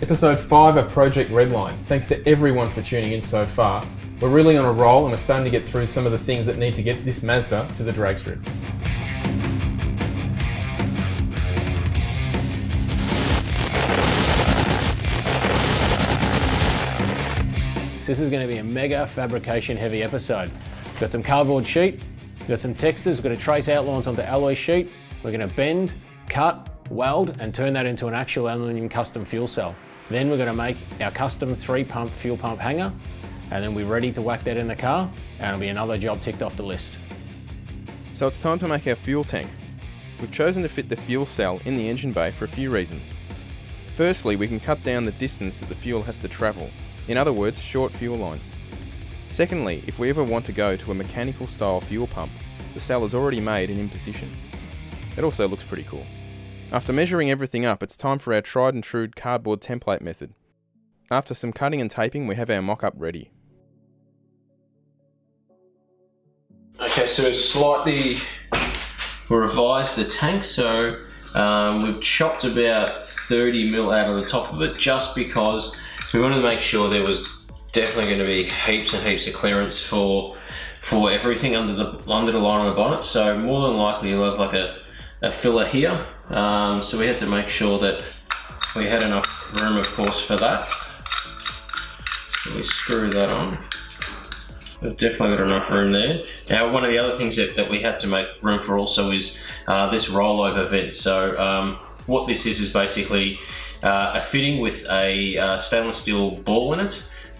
Episode 5 of Project Redline. Thanks to everyone for tuning in so far. We're really on a roll and we're starting to get through some of the things that need to get this Mazda to the drag strip. This is going to be a mega fabrication heavy episode. We've got some cardboard sheet, we've got some textures, we've got to trace outlines onto alloy sheet. We're going to bend, cut, weld and turn that into an actual aluminium custom fuel cell. Then we're going to make our custom 3-pump fuel pump hanger, and then we're ready to whack that in the car, and it'll be another job ticked off the list. So it's time to make our fuel tank. We've chosen to fit the fuel cell in the engine bay for a few reasons. Firstly, we can cut down the distance that the fuel has to travel, in other words, short fuel lines. Secondly, if we ever want to go to a mechanical style fuel pump, the cell is already made and in position. It also looks pretty cool. After measuring everything up, it's time for our tried and true cardboard template method. After some cutting and taping, we have our mock-up ready. Okay, so slightly revised the tank, so we've chopped about 30mm out of the top of it just because we wanted to make sure there was definitely going to be heaps and heaps of clearance for everything under the line of the bonnet. So more than likely you'll have like a filler here. So we had to make sure that we had enough room, of course, for that. So we screw that on. We've definitely got enough room there. Now, one of the other things that we had to make room for also is this rollover vent. So what this is basically a fitting with a stainless steel ball in it.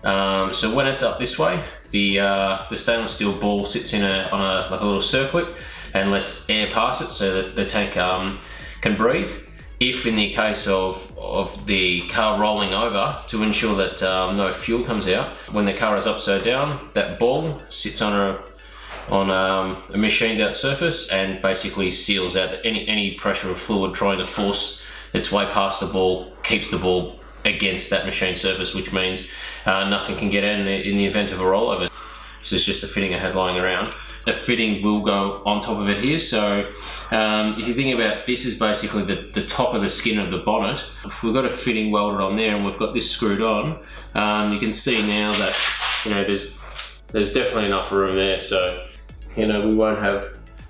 So when it's up this way, the stainless steel ball sits in like a little circlet and lets air pass it so that the tank can breathe. If in the case of the car rolling over, to ensure that no fuel comes out, when the car is upside down, that ball sits on a machined out surface and basically seals out any pressure of fluid trying to force its way past the ball, keeps the ball against that machined surface, which means nothing can get out in the event of a rollover. So it's just a fitting I had lying around. The fitting will go on top of it here, so if you think about, this is basically the top of the skin of the bonnet. If we've got a fitting welded on there and we've got this screwed on, you can see now that, you know, there's definitely enough room there, so, you know, we won't have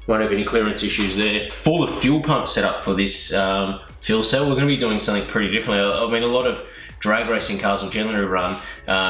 any clearance issues there. For the fuel pump setup for this fuel cell, we're going to be doing something pretty differently. I mean, a lot of drag racing cars will generally run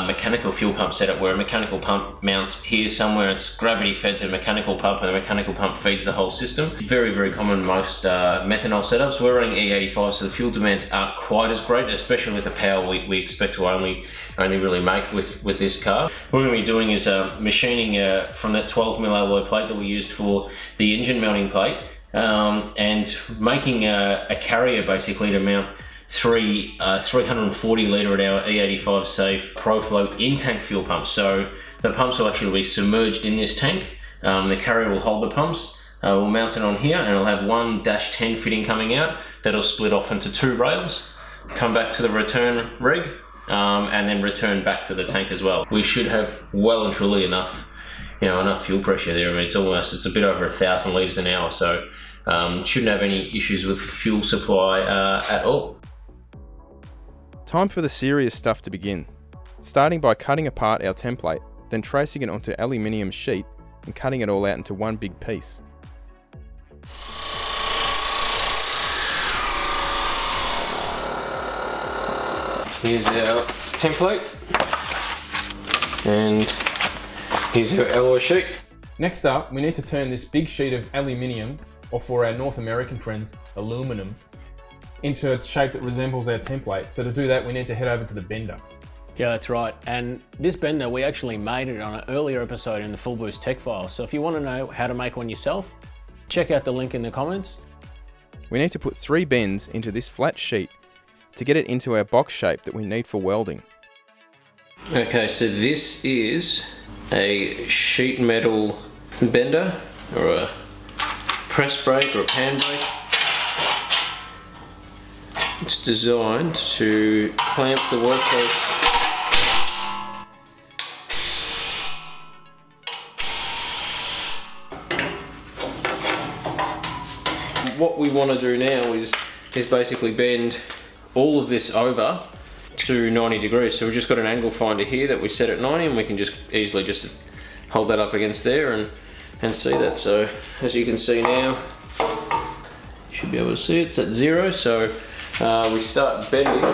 mechanical fuel pump setup, where a mechanical pump mounts here somewhere, it's gravity fed to a mechanical pump, and the mechanical pump feeds the whole system. Very, very common in most methanol setups. We're running E85, so the fuel demands aren't quite as great, especially with the power we expect to only really make with this car. What we're going to be doing is machining from that 12mm alloy plate that we used for the engine mounting plate, and making a carrier basically to mount three 340 litre an hour E85 safe ProFlow in-tank fuel pumps. So the pumps will actually be submerged in this tank. The carrier will hold the pumps. We'll mount it on here and it'll have one -10 fitting coming out that'll split off into two rails, come back to the return rig, and then return back to the tank as well. We should have well and truly enough, you know, enough fuel pressure there. I mean, it's a bit over 1,000 litres an hour, so shouldn't have any issues with fuel supply at all. Time for the serious stuff to begin, starting by cutting apart our template, then tracing it onto aluminium sheet and cutting it all out into one big piece. Here's our template and here's our alloy sheet. Next up, we need to turn this big sheet of aluminium, or for our North American friends, aluminum, into a shape that resembles our template. So to do that, we need to head over to the bender. Yeah, that's right. And this bender, we actually made it on an earlier episode in the Full Boost tech file. So if you want to know how to make one yourself, check out the link in the comments. We need to put 3 bends into this flat sheet to get it into our box shape that we need for welding. Okay, so this is a sheet metal bender, or a press brake or a pan brake. It's designed to clamp the workpiece. What we want to do now is basically bend all of this over to 90 degrees. So we've just got an angle finder here that we set at 90, and we can just easily just hold that up against there and see that. So as you can see now, you should be able to see it's at 0. So we start bending.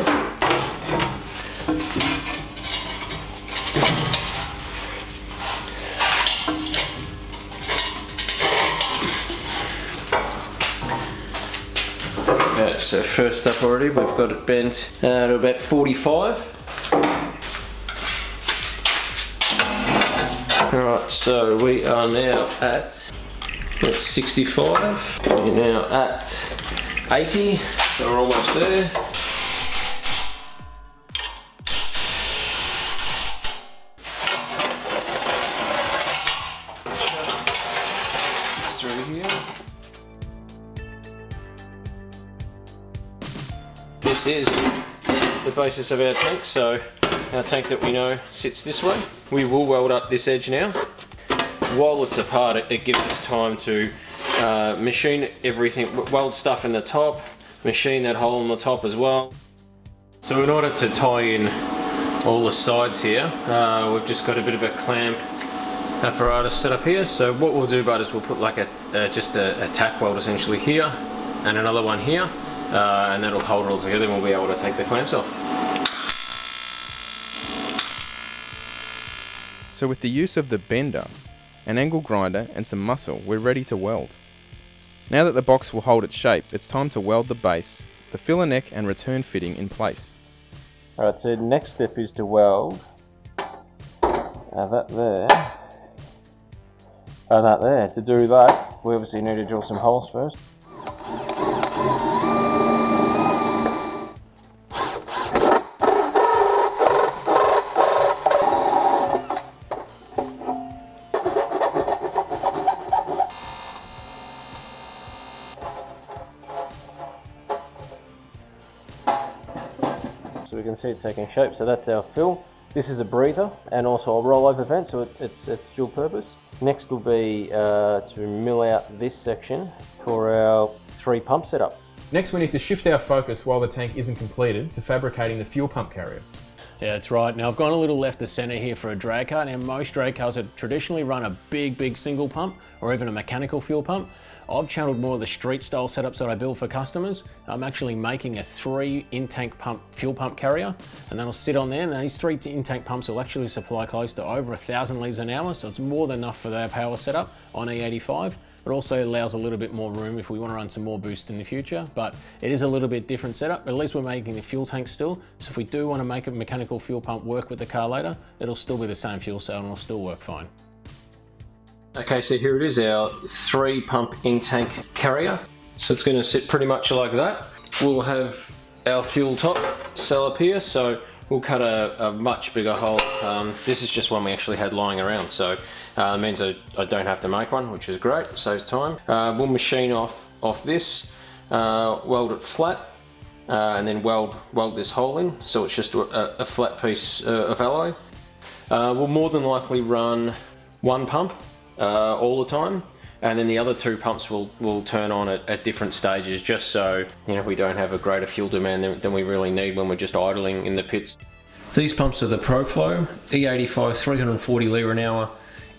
Okay, so first up already, we've got it bent to about 45. Alright, so we are now at 65, we're now at 80, so we're almost there. It's through here. This is the basis of our tank, so our tank that we know sits this way. We will weld up this edge now. While it's apart, it gives us time to machine everything, weld stuff in the top, machine that hole in the top as well. So in order to tie in all the sides here, we've just got a bit of a clamp apparatus set up here. So what we'll do, bud, is we'll put like a tack weld essentially here, and another one here, and that'll hold it all together, and we'll be able to take the clamps off. So with the use of the bender, an angle grinder and some muscle, we're ready to weld. Now that the box will hold its shape, it's time to weld the base, the filler neck and return fitting in place. Alright, so the next step is to weld that there and that there. To do that, we obviously need to drill some holes first. So we can see it taking shape. So that's our fill. This is a breather and also a rollover vent, so it's dual purpose. Next will be to mill out this section for our 3 pump setup. Next we need to shift our focus while the tank isn't completed to fabricating the fuel pump carrier. Yeah, that's right. Now I've gone a little left to centre here for a drag car. Now most drag cars have traditionally run a big single pump or even a mechanical fuel pump. I've channeled more of the street style setups that I build for customers. I'm actually making a 3 in-tank pump fuel pump carrier, and that'll sit on there, and these 3 in-tank pumps will actually supply close to over 1,000 litres an hour, so it's more than enough for their power setup on E85. It also allows a little bit more room if we want to run some more boost in the future, but it is a little bit different setup, but at least we're making the fuel tank still, so if we do want to make a mechanical fuel pump work with the car later, it'll still be the same fuel cell and it'll still work fine. Okay, so here it is, our 3 pump in-tank carrier. So it's going to sit pretty much like that. We'll have our fuel top cell up here, so we'll cut a much bigger hole. This is just one we actually had lying around, so it means I don't have to make one, which is great, saves time. We'll machine off this, weld it flat, and then weld this hole in, so it's just a flat piece of alloy. We'll more than likely run 1 pump all the time, and then the other 2 pumps will turn on at different stages, just so, you know, we don't have a greater fuel demand than we really need when we're just idling in the pits. These pumps are the ProFlow E85 340 litre an hour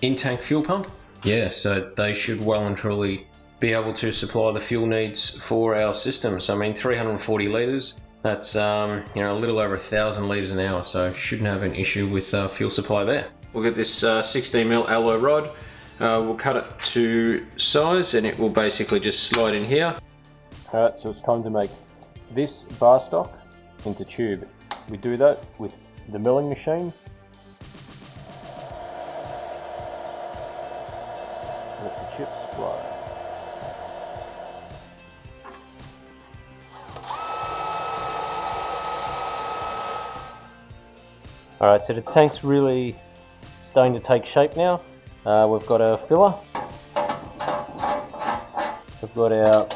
in-tank fuel pump. Yeah, so they should well and truly be able to supply the fuel needs for our systems. I mean, 340 litres, that's you know, a little over 1,000 litres an hour, so shouldn't have an issue with fuel supply there. We'll get this 16mm alloy rod. We'll cut it to size and it will basically just slide in here. Alright, so it's time to make this bar stock into tube. We do that with the milling machine. Let the chips fly. Alright, so the tank's really starting to take shape now. We've got our filler, we've got our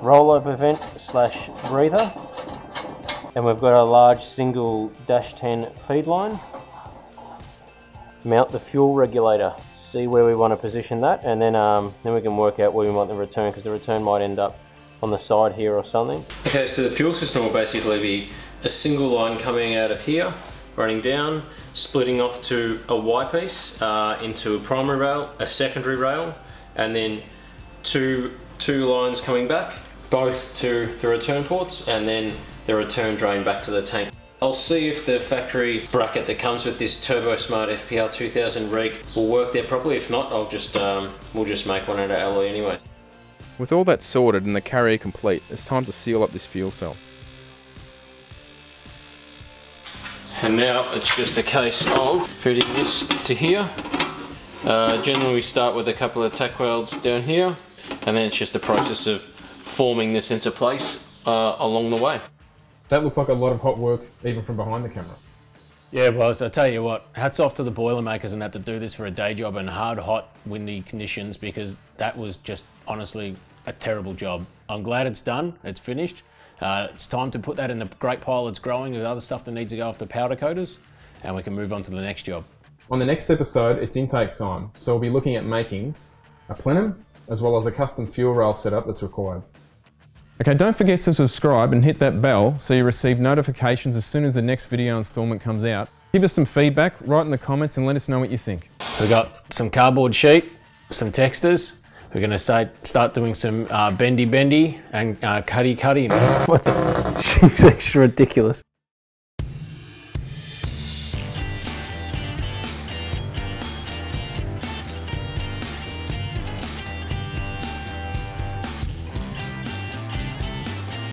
rollover vent slash breather, and we've got our large single dash 10 feed line. Mount the fuel regulator, see where we want to position that, and then we can work out where we want the return, because the return might end up on the side here or something. Okay, so the fuel system will basically be a single line coming out of here, running down, splitting off to a Y piece into a primary rail, a secondary rail, and then two lines coming back, both to the return ports, and then the return drain back to the tank. I'll see if the factory bracket that comes with this TurboSmart FPR2000 rig will work there properly. If not, I'll just we'll just make one out of alloy anyway. With all that sorted and the carrier complete, it's time to seal up this fuel cell. And now it's just a case of fitting this to here. Generally we start with a couple of tack welds down here, and then it's just the process of forming this into place along the way. That looked like a lot of hot work, even from behind the camera. Yeah, it was. I tell you what, hats off to the Boilermakers and that to do this for a day job in hard, hot, windy conditions, because that was just honestly a terrible job. I'm glad it's done, it's finished. It's time to put that in the great pile that's growing with other stuff that needs to go off the powder coaters, and we can move on to the next job. On the next episode, it's intake time, so we'll be looking at making a plenum as well as a custom fuel rail setup that's required. Okay, don't forget to subscribe and hit that bell so you receive notifications as soon as the next video installment comes out. Give us some feedback, write in the comments and let us know what you think. We've got some cardboard sheet, some textures. We're going to start doing some bendy bendy and cutty cutty. What the? She's extra ridiculous.